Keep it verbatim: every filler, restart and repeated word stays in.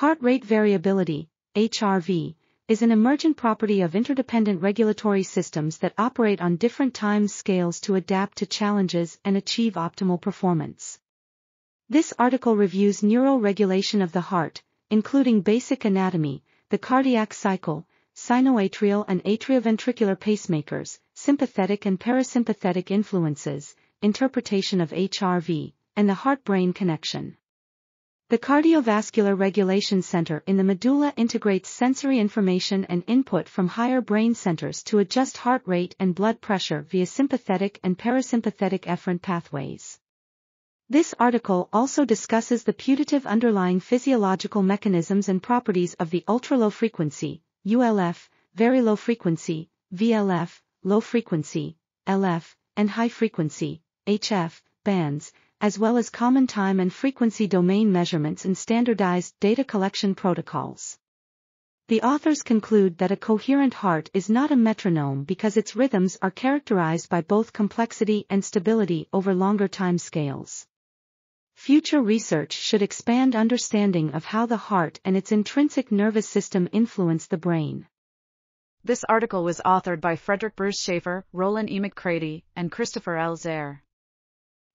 Heart rate variability, H R V, is an emergent property of interdependent regulatory systems that operate on different time scales to adapt to challenges and achieve optimal performance. This article reviews neural regulation of the heart, including basic anatomy, the cardiac cycle, sinoatrial and atrioventricular pacemakers, sympathetic and parasympathetic influences, interpretation of H R V, and the heart-brain connection. The Cardiovascular Regulation Center in the medulla integrates sensory information and input from higher brain centers to adjust heart rate and blood pressure via sympathetic and parasympathetic efferent pathways. This article also discusses the putative underlying physiological mechanisms and properties of the ultra-low frequency, U L F, very low frequency, V L F, low frequency, L F, and high frequency, H F, bands, as well as common time and frequency domain measurements and standardized data collection protocols. The authors conclude that a coherent heart is not a metronome because its rhythms are characterized by both complexity and stability over longer time scales. Future research should expand understanding of how the heart and its intrinsic nervous system influence the brain. This article was authored by Fredric Bruce Shaffer, Rollin E. McCraty, and Christopher L. Zerr.